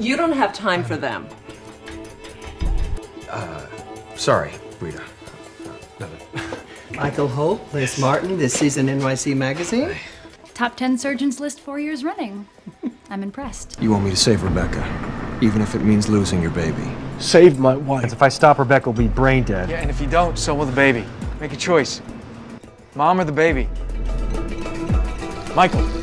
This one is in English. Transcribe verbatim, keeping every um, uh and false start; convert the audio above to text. You don't have time for them. Uh, sorry, Rita. Michael Holt, Liz Martin, this season N Y C Magazine. Top ten surgeons list four years running. I'm impressed. You want me to save Rebecca, even if it means losing your baby. Save my wife. If I stop, Rebecca will be brain dead. Yeah, and if you don't, so will the baby. Make a choice. Mom or the baby? Michael.